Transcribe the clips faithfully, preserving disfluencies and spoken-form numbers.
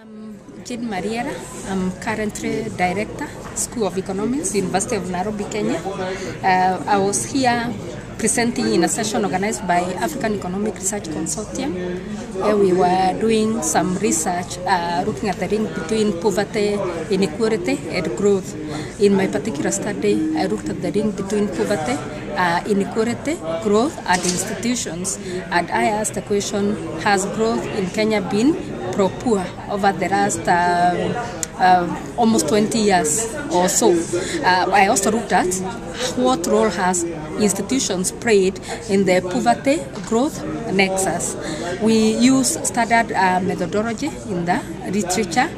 I'm Jane Mariara. I'm currently Director, School of Economics, University of Nairobi, Kenya. Uh, I was here presenting in a session organized by African Economic Research Consortium. Uh, we were doing some research uh, looking at the link between poverty, inequality, and growth. In my particular study, I looked at the link between poverty, uh, inequality, growth, and institutions. And I asked the question, has growth in Kenya been pro-poor over the last um, Uh, almost twenty years or so. Uh, I also looked at what role has institutions played in the poverty growth nexus. We use standard uh, methodology in the literature.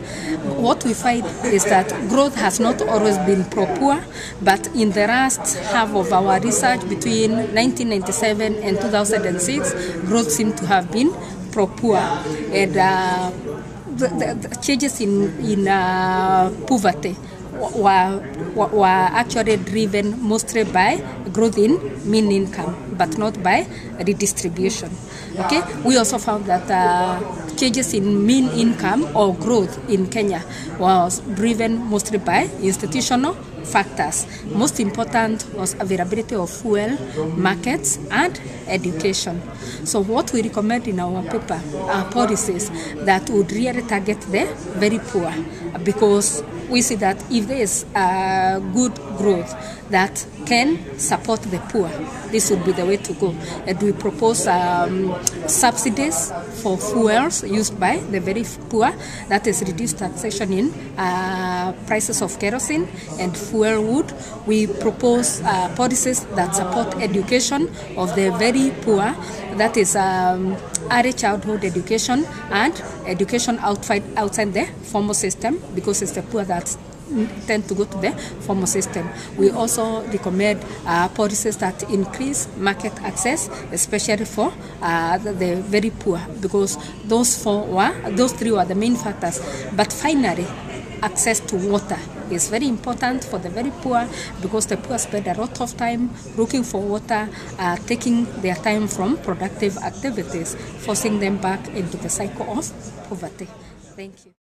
What we find is that growth has not always been pro-poor, but in the last half of our research between nineteen ninety-seven and two thousand six, growth seemed to have been pro-poor. And uh, The, the, the changes in, in uh, poverty were, were actually driven mostly by growth in mean income, but not by redistribution. Okay? We also found that uh, changes in mean income or growth in Kenya was driven mostly by institutional factors. Most important was availability of fuel, markets, and education. So what we recommend in our paper are policies that would really target the very poor, because we see that if there is a good growth that can support the poor, this would be the way to go. And we propose um, subsidies for fuels used by the very poor, that is reduced taxation in uh, prices of kerosene and fuel wood. We propose uh, policies that support education of the very poor, that is um, early childhood education and education outside, outside the formal system, because it's the poor that tend to go to the formal system. We also recommend uh, policies that increase market access, especially for uh, the, the very poor, because those four were, those three were the main factors. But finally, access to water is very important for the very poor, because the poor spend a lot of time looking for water, uh, taking their time from productive activities, forcing them back into the cycle of poverty. Thank you.